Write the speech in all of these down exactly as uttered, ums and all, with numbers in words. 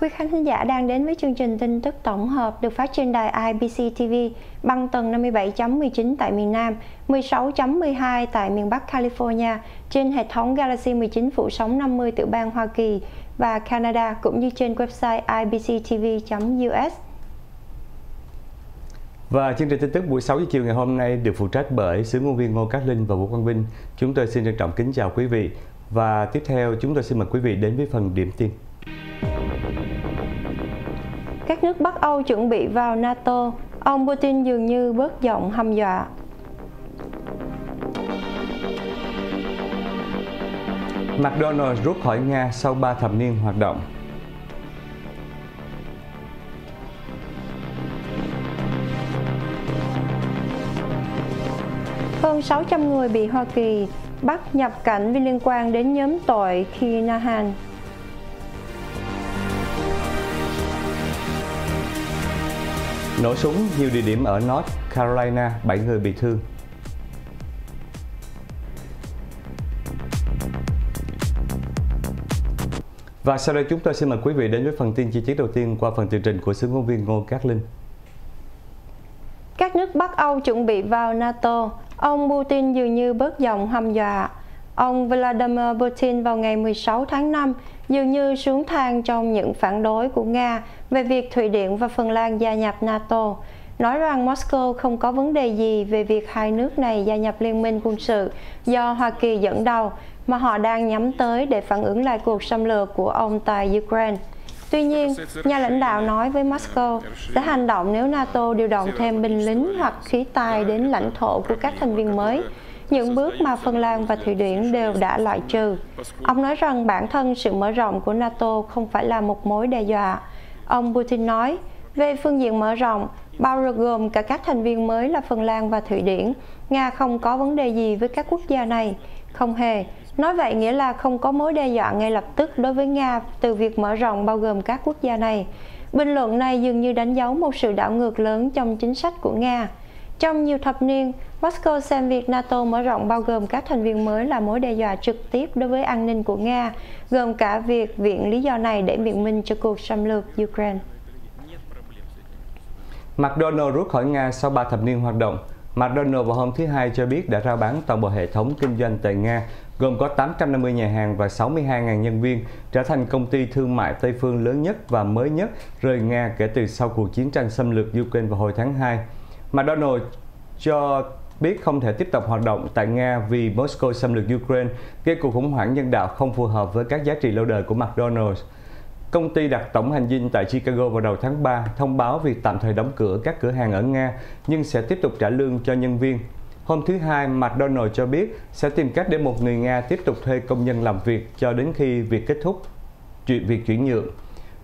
Quý khán giả đang đến với chương trình tin tức tổng hợp được phát trên đài I B C T V bằng tần năm mươi bảy chấm mười chín tại miền Nam, mười sáu chấm mười hai tại miền Bắc California, trên hệ thống Galaxy mười chín phủ sóng năm mươi tiểu bang Hoa Kỳ và Canada, cũng như trên website I B C T V chấm U S. Và chương trình tin tức buổi sáu giờ chiều ngày hôm nay được phụ trách bởi sứ ngôn viên Ngô Cát Linh và Vũ Quang Vinh. Chúng tôi xin trân trọng kính chào quý vị. Và tiếp theo chúng tôi xin mời quý vị đến với phần điểm tin. Các nước Bắc Âu chuẩn bị vào NATO, ông Putin dường như bớt giọng hăm dọa. McDonald's rút khỏi Nga sau ba thập niên hoạt động. Hơn sáu trăm người bị Hoa Kỳ bắt nhập cảnh vì liên quan đến nhóm tội Kinahan. Nổ súng nhiều địa điểm ở North Carolina, bảy người bị thương. Và sau đây chúng tôi xin mời quý vị đến với phần tin chi tiết đầu tiên qua phần tường trình của sứ ngôn viên Ngô Cát Linh. Các nước Bắc Âu chuẩn bị vào NATO, ông Putin dường như bớt giọng hăm dọa. Ông Vladimir Putin vào ngày mười sáu tháng năm dường như xuống thang trong những phản đối của Nga về việc Thụy Điển và Phần Lan gia nhập NATO, nói rằng Moscow không có vấn đề gì về việc hai nước này gia nhập liên minh quân sự do Hoa Kỳ dẫn đầu, mà họ đang nhắm tới để phản ứng lại cuộc xâm lược của ông tại Ukraine. Tuy nhiên, nhà lãnh đạo nói với Moscow sẽ hành động nếu NATO điều động thêm binh lính hoặc khí tài đến lãnh thổ của các thành viên mới, những bước mà Phần Lan và Thụy Điển đều đã loại trừ. Ông nói rằng bản thân sự mở rộng của NATO không phải là một mối đe dọa. Ông Putin nói, về phương diện mở rộng, bao gồm cả các thành viên mới là Phần Lan và Thụy Điển, Nga không có vấn đề gì với các quốc gia này. Không hề. Nói vậy nghĩa là không có mối đe dọa ngay lập tức đối với Nga từ việc mở rộng bao gồm các quốc gia này. Bình luận này dường như đánh dấu một sự đảo ngược lớn trong chính sách của Nga. Trong nhiều thập niên, Moscow xem việc NATO mở rộng bao gồm các thành viên mới là mối đe dọa trực tiếp đối với an ninh của Nga, gồm cả việc viện lý do này để biện minh cho cuộc xâm lược Ukraine. McDonald's rút khỏi Nga sau ba thập niên hoạt động. McDonald's vào hôm thứ Hai cho biết đã rao bán toàn bộ hệ thống kinh doanh tại Nga, gồm có tám trăm năm mươi nhà hàng và sáu mươi hai nghìn nhân viên, trở thành công ty thương mại Tây phương lớn nhất và mới nhất rời Nga kể từ sau cuộc chiến tranh xâm lược Ukraine vào hồi tháng hai. McDonald's cho biết không thể tiếp tục hoạt động tại Nga vì Moscow xâm lược Ukraine, gây cuộc khủng hoảng nhân đạo không phù hợp với các giá trị lâu đời của McDonald's. Công ty đặt tổng hành dinh tại Chicago vào đầu tháng ba thông báo việc tạm thời đóng cửa các cửa hàng ở Nga nhưng sẽ tiếp tục trả lương cho nhân viên. Hôm thứ Hai, McDonald's cho biết sẽ tìm cách để một người Nga tiếp tục thuê công nhân làm việc cho đến khi việc kết thúc chuyện việc chuyển nhượng.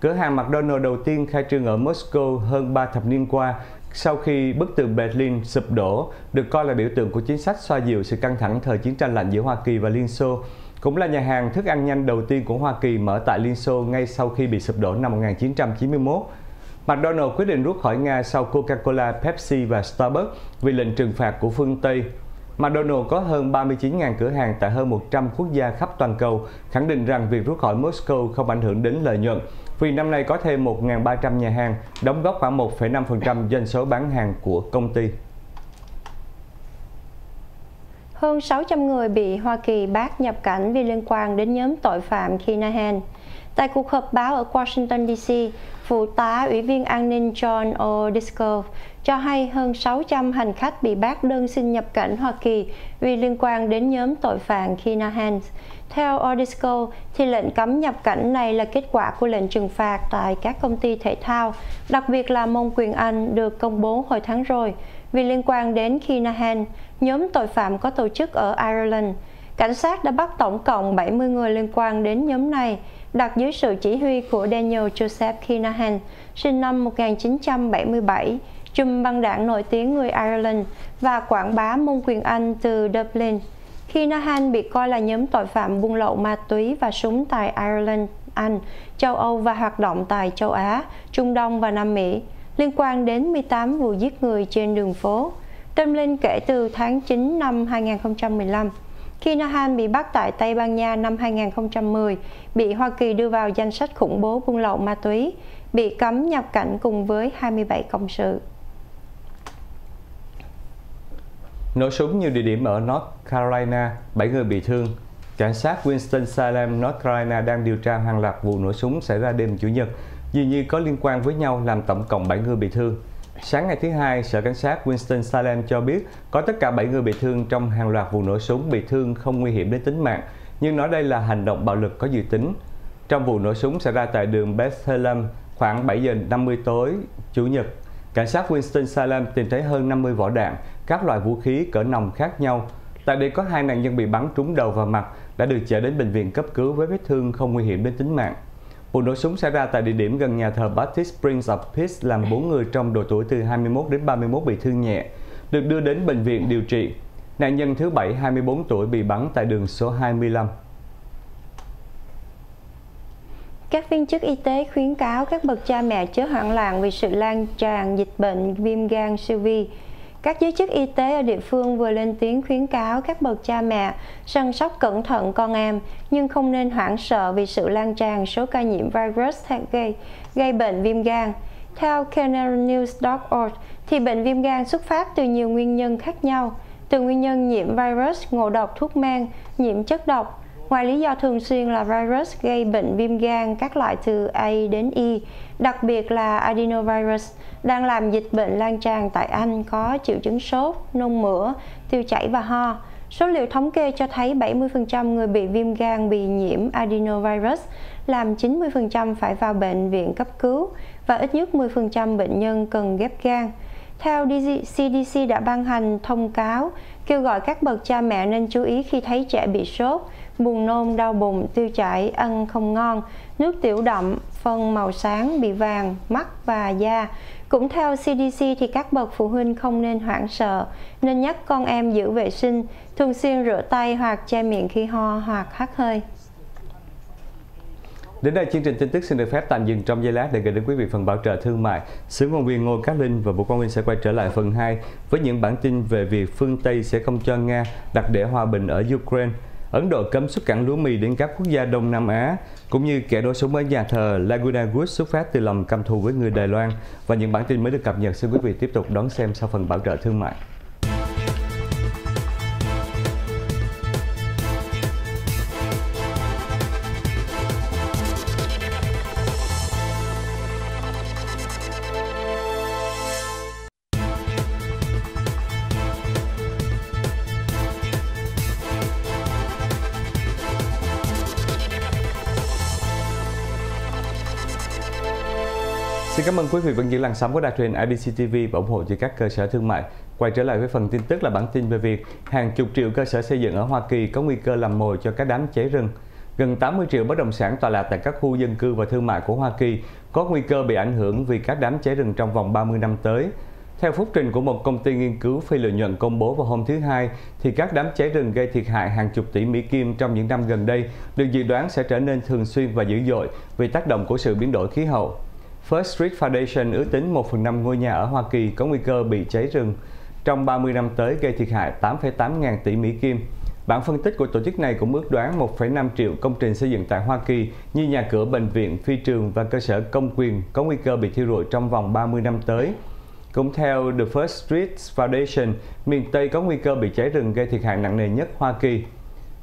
Cửa hàng McDonald's đầu tiên khai trương ở Moscow hơn ba thập niên qua, sau khi bức tường Berlin sụp đổ, được coi là biểu tượng của chính sách xoa dịu sự căng thẳng thời chiến tranh lạnh giữa Hoa Kỳ và Liên Xô, cũng là nhà hàng thức ăn nhanh đầu tiên của Hoa Kỳ mở tại Liên Xô ngay sau khi bị sụp đổ năm một nghìn chín trăm chín mươi mốt. McDonald's quyết định rút khỏi Nga sau Coca-Cola, Pepsi và Starbucks vì lệnh trừng phạt của phương Tây. McDonald's có hơn ba mươi chín nghìn cửa hàng tại hơn một trăm quốc gia khắp toàn cầu, khẳng định rằng việc rút khỏi Moscow không ảnh hưởng đến lợi nhuận, vì năm nay có thêm một nghìn ba trăm nhà hàng, đóng góp khoảng một phẩy năm phần trăm doanh số bán hàng của công ty. Hơn sáu trăm người bị Hoa Kỳ bắt nhập cảnh vì liên quan đến nhóm tội phạm Kinahan. Tại cuộc họp báo ở Washington D C, Phụ tá Ủy viên An ninh John O'Driscoll cho hay hơn sáu trăm hành khách bị bác đơn xin nhập cảnh Hoa Kỳ vì liên quan đến nhóm tội phạm Kinahan. Theo O'Driscoll, thì lệnh cấm nhập cảnh này là kết quả của lệnh trừng phạt tại các công ty thể thao, đặc biệt là môn quyền Anh được công bố hồi tháng rồi, vì liên quan đến Kinahan, nhóm tội phạm có tổ chức ở Ireland. Cảnh sát đã bắt tổng cộng bảy mươi người liên quan đến nhóm này, đặt dưới sự chỉ huy của Daniel Joseph Kinahan, sinh năm một nghìn chín trăm bảy mươi bảy, trùm băng đảng nổi tiếng người Ireland và quảng bá môn quyền Anh từ Dublin. Kinahan bị coi là nhóm tội phạm buôn lậu ma túy và súng tại Ireland, Anh, châu Âu và hoạt động tại châu Á, Trung Đông và Nam Mỹ, liên quan đến mười tám vụ giết người trên đường phố. Dublin kể từ tháng chín năm hai nghìn không trăm mười lăm. Kinahan bị bắt tại Tây Ban Nha năm hai nghìn không trăm mười, bị Hoa Kỳ đưa vào danh sách khủng bố buôn lậu ma túy, bị cấm nhập cảnh cùng với hai mươi bảy cộng sự. Nổ súng nhiều địa điểm ở North Carolina, bảy người bị thương. Cảnh sát Winston-Salem, North Carolina đang điều tra hàng loạt vụ nổ súng xảy ra đêm Chủ nhật, dường như có liên quan với nhau làm tổng cộng bảy người bị thương. Sáng ngày thứ Hai, Sở Cảnh sát Winston-Salem cho biết có tất cả bảy người bị thương trong hàng loạt vụ nổ súng, bị thương không nguy hiểm đến tính mạng, nhưng nói đây là hành động bạo lực có dự tính. Trong vụ nổ súng xảy ra tại đường Bethlehem khoảng bảy giờ năm mươi tối Chủ nhật, cảnh sát Winston-Salem tìm thấy hơn năm mươi vỏ đạn, các loại vũ khí cỡ nòng khác nhau. Tại đây có hai nạn nhân bị bắn trúng đầu và mặt, đã được chở đến bệnh viện cấp cứu với vết thương không nguy hiểm đến tính mạng. Vụ nổ súng xảy ra tại địa điểm gần nhà thờ Baptist Springs of Peace làm bốn người trong độ tuổi từ hai mươi mốt đến ba mươi mốt bị thương nhẹ, được đưa đến bệnh viện điều trị. Nạn nhân thứ bảy, hai mươi bốn tuổi, bị bắn tại đường số hai mươi lăm. Các viên chức y tế khuyến cáo các bậc cha mẹ chớ hoảng loạn vì sự lan tràn dịch bệnh viêm gan siêu vi. Các giới chức y tế ở địa phương vừa lên tiếng khuyến cáo các bậc cha mẹ săn sóc cẩn thận con em, nhưng không nên hoảng sợ vì sự lan tràn số ca nhiễm virus gây, gây bệnh viêm gan. Theo canal news chấm org, thì bệnh viêm gan xuất phát từ nhiều nguyên nhân khác nhau, từ nguyên nhân nhiễm virus, ngộ độc thuốc men, nhiễm chất độc. Ngoài lý do thường xuyên là virus gây bệnh viêm gan các loại từ A đến Y, đặc biệt là adenovirus, đang làm dịch bệnh lan tràn tại Anh có triệu chứng sốt, nôn mửa, tiêu chảy và ho. Số liệu thống kê cho thấy bảy mươi phần trăm người bị viêm gan bị nhiễm adenovirus, làm chín mươi phần trăm phải vào bệnh viện cấp cứu và ít nhất mười phần trăm bệnh nhân cần ghép gan. Theo xê đê xê đã ban hành thông cáo kêu gọi các bậc cha mẹ nên chú ý khi thấy trẻ bị sốt, buồn nôn, đau bụng, tiêu chảy, ăn không ngon, nước tiểu đậm, phân màu sáng, bị vàng, mắt và da. Cũng theo xê đê xê thì các bậc phụ huynh không nên hoảng sợ, nên nhắc con em giữ vệ sinh, thường xuyên rửa tay hoặc che miệng khi ho hoặc hắt hơi. Đến đây chương trình tin tức xin được phép tạm dừng trong giây lát để gửi đến quý vị phần bảo trợ thương mại. Sứ ngôn viên Ngô Cát Linh và Vũ Quang Vinh sẽ quay trở lại phần hai với những bản tin về việc phương Tây sẽ không cho Nga đặt để hòa bình ở Ukraine, Ấn Độ cấm xuất cảng lúa mì đến các quốc gia Đông Nam Á, cũng như kẻ đổ súng ở nhà thờ Laguna Woods xuất phát từ lòng căm thù với người Đài Loan. Và những bản tin mới được cập nhật xin quý vị tiếp tục đón xem sau phần bảo trợ thương mại. Xin cảm ơn quý vị vẫn giữ làn sóng của đài truyền i bê xê ti vi và ủng hộ cho các cơ sở thương mại. Quay trở lại với phần tin tức là bản tin về việc hàng chục triệu cơ sở xây dựng ở Hoa Kỳ có nguy cơ làm mồi cho các đám cháy rừng. Gần tám mươi triệu bất động sản tọa lạc tại các khu dân cư và thương mại của Hoa Kỳ có nguy cơ bị ảnh hưởng vì các đám cháy rừng trong vòng ba mươi năm tới. Theo phúc trình của một công ty nghiên cứu phi lợi nhuận công bố vào hôm thứ Hai, thì các đám cháy rừng gây thiệt hại hàng chục tỷ Mỹ Kim trong những năm gần đây được dự đoán sẽ trở nên thường xuyên và dữ dội vì tác động của sự biến đổi khí hậu. First Street Foundation ước tính một phần năm ngôi nhà ở Hoa Kỳ có nguy cơ bị cháy rừng trong ba mươi năm tới, gây thiệt hại tám phẩy tám ngàn tỷ Mỹ Kim. Bản phân tích của tổ chức này cũng ước đoán một phẩy năm triệu công trình xây dựng tại Hoa Kỳ như nhà cửa, bệnh viện, phi trường và cơ sở công quyền có nguy cơ bị thiêu rụi trong vòng ba mươi năm tới. Cũng theo The First Street Foundation, miền Tây có nguy cơ bị cháy rừng gây thiệt hại nặng nề nhất Hoa Kỳ.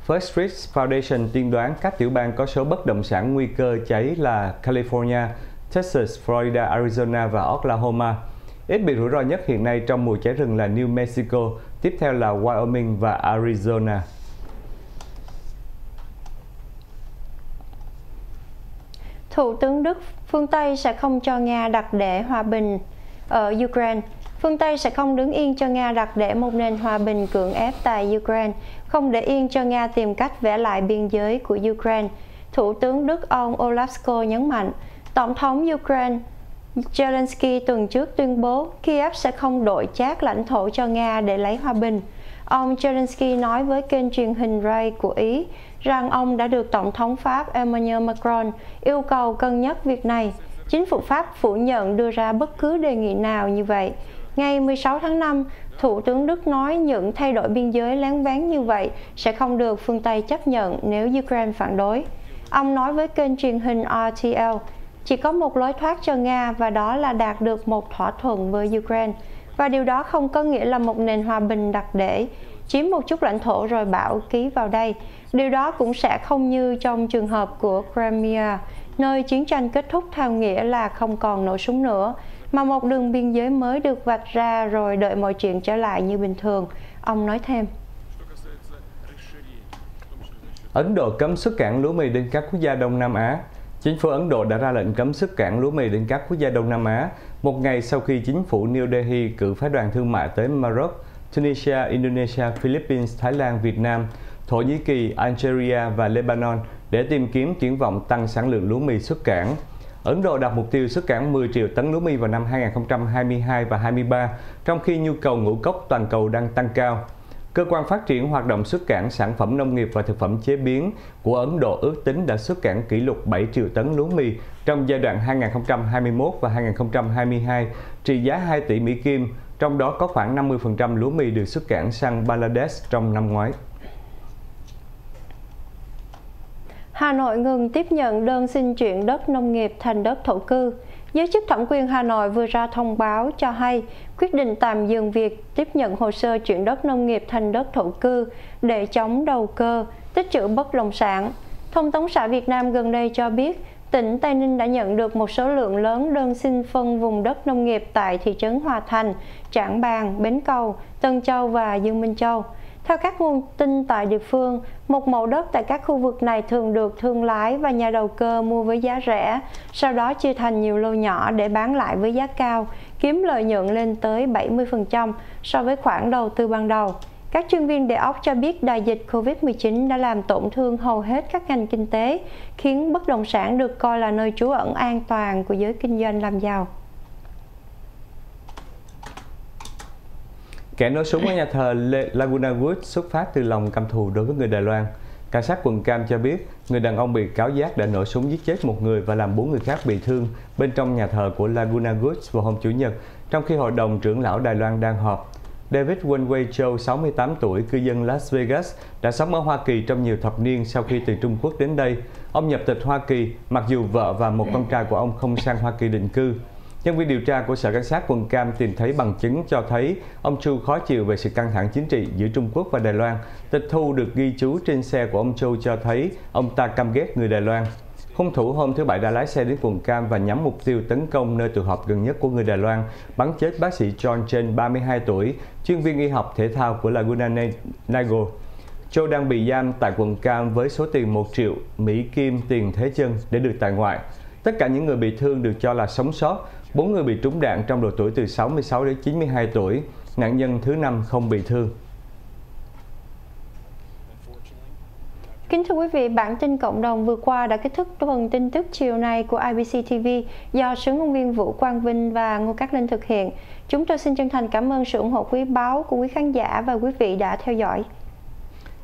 First Street Foundation tiên đoán các tiểu bang có số bất động sản nguy cơ cháy là California, Texas, Florida, Arizona và Oklahoma. Ít bị rủi ro nhất hiện nay trong mùa cháy rừng là New Mexico, tiếp theo là Wyoming và Arizona. Thủ tướng Đức, phương Tây sẽ không cho Nga đặt để hòa bình ở Ukraine. Phương Tây sẽ không đứng yên cho Nga đặt để một nền hòa bình cưỡng ép tại Ukraine, không để yên cho Nga tìm cách vẽ lại biên giới của Ukraine. Thủ tướng Đức ông Olaf Scholz nhấn mạnh. Tổng thống Ukraine Zelensky tuần trước tuyên bố Kiev sẽ không đổi chác lãnh thổ cho Nga để lấy hòa bình. Ông Zelensky nói với kênh truyền hình Rai của Ý rằng ông đã được Tổng thống Pháp Emmanuel Macron yêu cầu cân nhắc việc này. Chính phủ Pháp phủ nhận đưa ra bất cứ đề nghị nào như vậy. Ngày mười sáu tháng năm, Thủ tướng Đức nói những thay đổi biên giới láng váng như vậy sẽ không được phương Tây chấp nhận nếu Ukraine phản đối. Ông nói với kênh truyền hình R T L, chỉ có một lối thoát cho Nga và đó là đạt được một thỏa thuận với Ukraine. Và điều đó không có nghĩa là một nền hòa bình đặc để, chiếm một chút lãnh thổ rồi bảo ký vào đây. Điều đó cũng sẽ không như trong trường hợp của Crimea, nơi chiến tranh kết thúc theo nghĩa là không còn nổ súng nữa, mà một đường biên giới mới được vạch ra rồi đợi mọi chuyện trở lại như bình thường, ông nói thêm. Ấn Độ cấm xuất cảng lúa mì đến các quốc gia Đông Nam Á. Chính phủ Ấn Độ đã ra lệnh cấm xuất cảng lúa mì đến các quốc gia Đông Nam Á một ngày sau khi chính phủ New Delhi cử phái đoàn thương mại tới Maroc, Tunisia, Indonesia, Philippines, Thái Lan, Việt Nam, Thổ Nhĩ Kỳ, Algeria và Lebanon để tìm kiếm triển vọng tăng sản lượng lúa mì xuất cảng. Ấn Độ đặt mục tiêu xuất cảng mười triệu tấn lúa mì vào năm hai nghìn không trăm hai mươi hai và hai mươi ba, trong khi nhu cầu ngũ cốc toàn cầu đang tăng cao. Cơ quan phát triển hoạt động xuất cảng sản phẩm nông nghiệp và thực phẩm chế biến của Ấn Độ ước tính đã xuất cảng kỷ lục bảy triệu tấn lúa mì trong giai đoạn hai nghìn không trăm hai mươi mốt và hai nghìn không trăm hai mươi hai, trị giá hai tỷ Mỹ Kim, trong đó có khoảng năm mươi phần trăm lúa mì được xuất cảng sang Bangladesh trong năm ngoái. Hà Nội ngừng tiếp nhận đơn xin chuyển đất nông nghiệp thành đất thổ cư. Giới chức thẩm quyền Hà Nội vừa ra thông báo cho hay quyết định tạm dừng việc tiếp nhận hồ sơ chuyển đất nông nghiệp thành đất thổ cư để chống đầu cơ, tích trữ bất động sản. Thông tấn xã Việt Nam gần đây cho biết, tỉnh Tây Ninh đã nhận được một số lượng lớn đơn xin phân vùng đất nông nghiệp tại thị trấn Hòa Thành, Trảng Bàng, Bến Cầu, Tân Châu và Dương Minh Châu. Theo các nguồn tin tại địa phương, một mẫu đất tại các khu vực này thường được thương lái và nhà đầu cơ mua với giá rẻ, sau đó chia thành nhiều lô nhỏ để bán lại với giá cao, kiếm lợi nhuận lên tới bảy mươi phần trăm so với khoản đầu tư ban đầu. Các chuyên viên địa ốc cho biết đại dịch Covid mười chín đã làm tổn thương hầu hết các ngành kinh tế, khiến bất động sản được coi là nơi trú ẩn an toàn của giới kinh doanh làm giàu. Kẻ nổ súng ở nhà thờ Laguna Woods xuất phát từ lòng căm thù đối với người Đài Loan. Cảnh sát quận Cam cho biết, người đàn ông bị cáo giác đã nổ súng giết chết một người và làm bốn người khác bị thương bên trong nhà thờ của Laguna Woods vào hôm Chủ nhật, trong khi Hội đồng trưởng lão Đài Loan đang họp. David Wenwei Cho, sáu mươi tám tuổi, cư dân Las Vegas, đã sống ở Hoa Kỳ trong nhiều thập niên sau khi từ Trung Quốc đến đây. Ông nhập tịch Hoa Kỳ, mặc dù vợ và một con trai của ông không sang Hoa Kỳ định cư. Nhân viên điều tra của Sở Cảnh sát quận Cam tìm thấy bằng chứng cho thấy ông Chu khó chịu về sự căng thẳng chính trị giữa Trung Quốc và Đài Loan. Tịch thu được ghi chú trên xe của ông Chu cho thấy ông ta căm ghét người Đài Loan. Hung thủ hôm thứ Bảy đã lái xe đến quận Cam và nhắm mục tiêu tấn công nơi tụ họp gần nhất của người Đài Loan, bắn chết bác sĩ John Chen, ba mươi hai tuổi, chuyên viên y học thể thao của Laguna Niguel. Châu đang bị giam tại quận Cam với số tiền một triệu Mỹ Kim tiền thế chân để được tại ngoại. Tất cả những người bị thương được cho là sống sót. Bốn người bị trúng đạn trong độ tuổi từ sáu mươi sáu đến chín mươi hai tuổi. Nạn nhân thứ năm không bị thương. Kính thưa quý vị, bản tin cộng đồng vừa qua đã kết thúc phần tin tức chiều nay của I B C T V do sướng ngôn viên Vũ Quang Vinh và Ngô Cát Linh thực hiện. Chúng tôi xin chân thành cảm ơn sự ủng hộ quý báu của quý khán giả và quý vị đã theo dõi.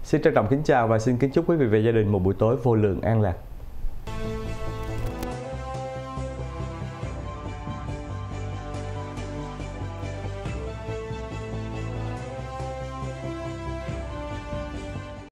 Xin trân trọng kính chào và xin kính chúc quý vị và gia đình một buổi tối vô lượng an lạc.